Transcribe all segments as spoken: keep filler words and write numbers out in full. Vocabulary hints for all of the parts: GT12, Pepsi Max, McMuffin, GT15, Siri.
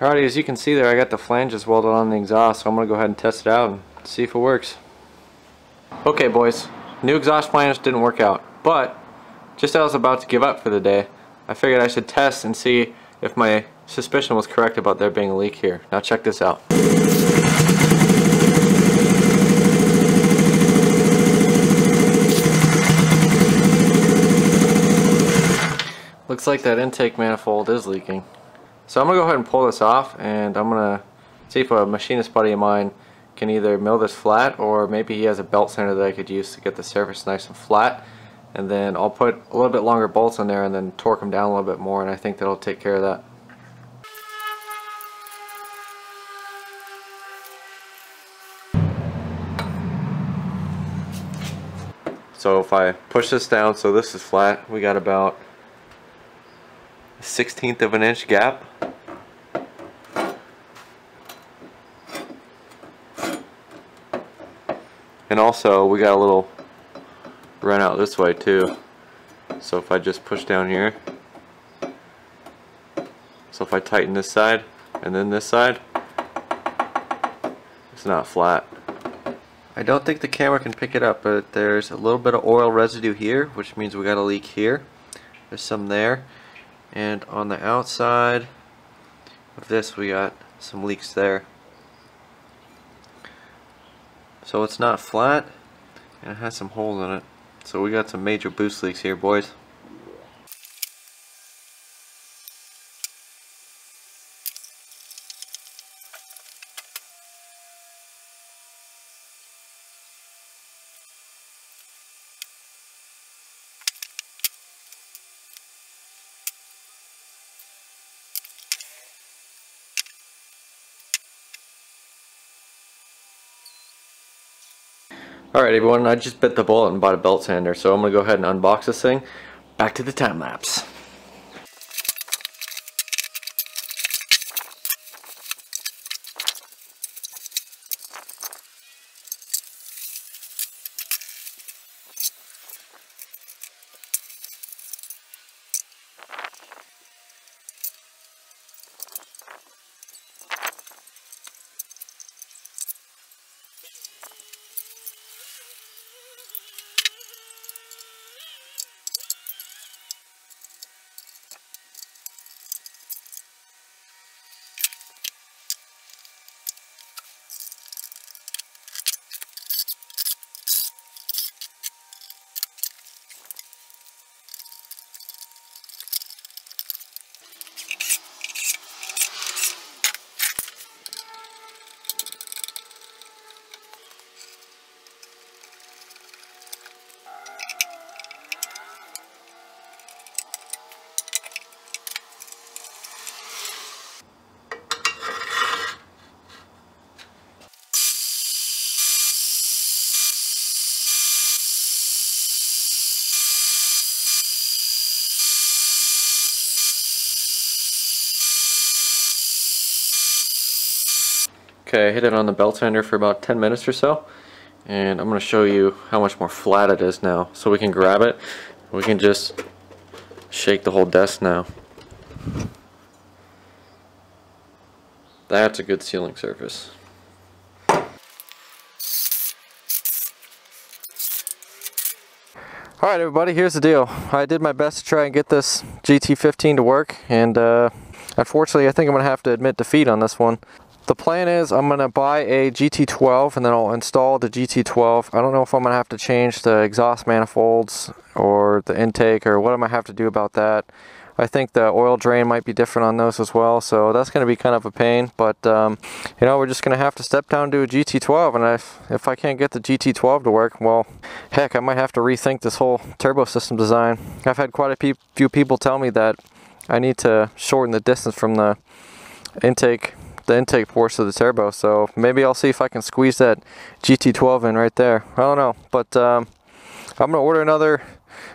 Alrighty, as you can see there, I got the flanges welded on the exhaust, so I'm going to go ahead and test it out and see if it works. Okay boys, new exhaust flange didn't work out, but just as I was about to give up for the day, I figured I should test and see if my suspicion was correct about there being a leak here. Now check this out. Looks like that intake manifold is leaking. So I'm going to go ahead and pull this off, and I'm going to see if a machinist buddy of mine can either mill this flat, or maybe he has a belt sander that I could use to get the surface nice and flat, and then I'll put a little bit longer bolts in there and then torque them down a little bit more, and I think that'll take care of that. So if I push this down, so this is flat, we got about a sixteenth of an inch gap. And also we got a little run out this way too. So if I just push down here, so if I tighten this side and then this side, it's not flat. I don't think the camera can pick it up, but there's a little bit of oil residue here, which means we got a leak here. There's some there, and on the outside of this we got some leaks there. So it's not flat, and it has some holes in it. So we got some major boost leaks here, boys. Alright everyone, I just bit the bullet and bought a belt sander, so I'm going to go ahead and unbox this thing. Back to the time lapse. Okay, I hit it on the belt sander for about ten minutes or so, and I'm going to show you how much more flat it is now. So we can grab it, we can just shake the whole desk now. That's a good sealing surface. All right, everybody, here's the deal. I did my best to try and get this G T fifteen to work, and uh, unfortunately I think I'm gonna have to admit defeat on this one. The plan is I'm gonna buy a G T twelve and then I'll install the G T twelve. I don't know if I'm gonna have to change the exhaust manifolds or the intake or what I'm gonna have to do about that. I think the oil drain might be different on those as well, so that's gonna be kind of a pain, but um, you know, we're just gonna have to step down to a G T twelve, and if, if I can't get the G T twelve to work, well, heck, I might have to rethink this whole turbo system design. I've had quite a pe few people tell me that I need to shorten the distance from the intake, the intake ports of the turbo, so maybe I'll see if I can squeeze that G T twelve in right there. I don't know, but um, I'm gonna order another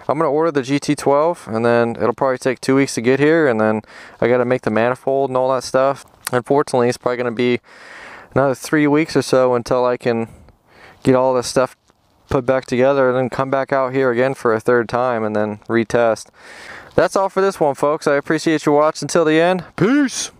I'm going to order the G T twelve, and then it'll probably take two weeks to get here, and then I got to make the manifold and all that stuff. Unfortunately, it's probably going to be another three weeks or so until I can get all this stuff put back together and then come back out here again for a third time and then retest. That's all for this one, folks. I appreciate you watching until the end. Peace!